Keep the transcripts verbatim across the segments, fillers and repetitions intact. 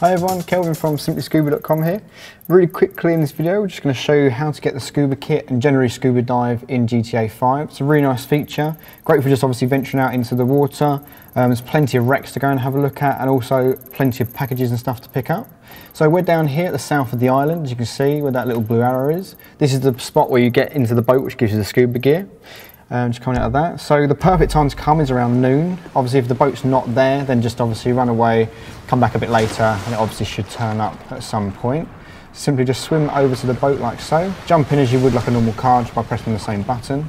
Hi everyone, Kelvin from Simply Scuba dot com here. Really quickly in this video, we're just going to show you how to get the scuba kit and generally scuba dive in G T A five. It's a really nice feature, great for just obviously venturing out into the water. Um, there's plenty of wrecks to go and have a look at, and also plenty of packages and stuff to pick up. So we're down here at the south of the island, as you can see where that little blue arrow is. This is the spot where you get into the boat, which gives you the scuba gear. Um, just coming out of that. So the perfect time to come is around noon. Obviously if the boat's not there, then just obviously run away, come back a bit later, and it obviously should turn up at some point. Simply just swim over to the boat like so, jump in as you would like a normal car just by pressing the same button,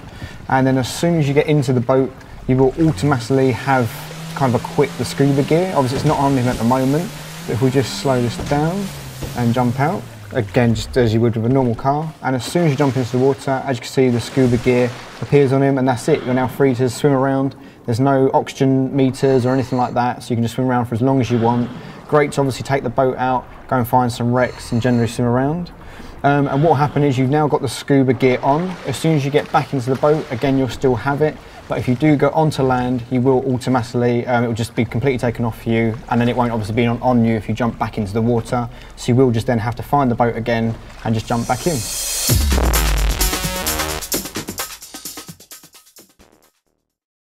and then as soon as you get into the boat you will automatically have kind of equipped the scuba gear. Obviously it's not on him at the moment, but if we just slow this down and jump out, again just as you would with a normal car, and as soon as you jump into the water, as you can see the scuba gear appears on him, and that's it. You're now free to swim around. There's no oxygen meters or anything like that, so you can just swim around for as long as you want. Great to obviously take the boat out, go and find some wrecks and generally swim around. Um, and what will happen is you've now got the scuba gear on. As soon as you get back into the boat, again you'll still have it, but if you do go onto land you will automatically, um, it will just be completely taken off you, and then it won't obviously be on, on you if you jump back into the water, so you will just then have to find the boat again and just jump back in.